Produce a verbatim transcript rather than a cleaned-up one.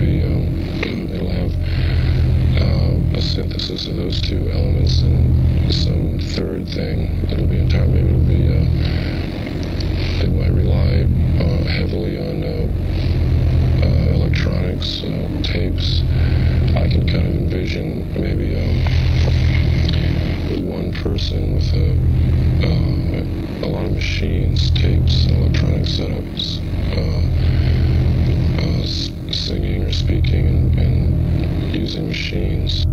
be, um, it'll have uh, a synthesis of those two elements and some third thing. It'll be entirely, maybe it'll be, uh, it might rely uh, heavily on uh, uh, electronics, uh, tapes. I can kind of envision maybe um, one person with a, uh, a lot of machines, tapes, and electronic setups, uh, uh, singing or speaking and, and using machines.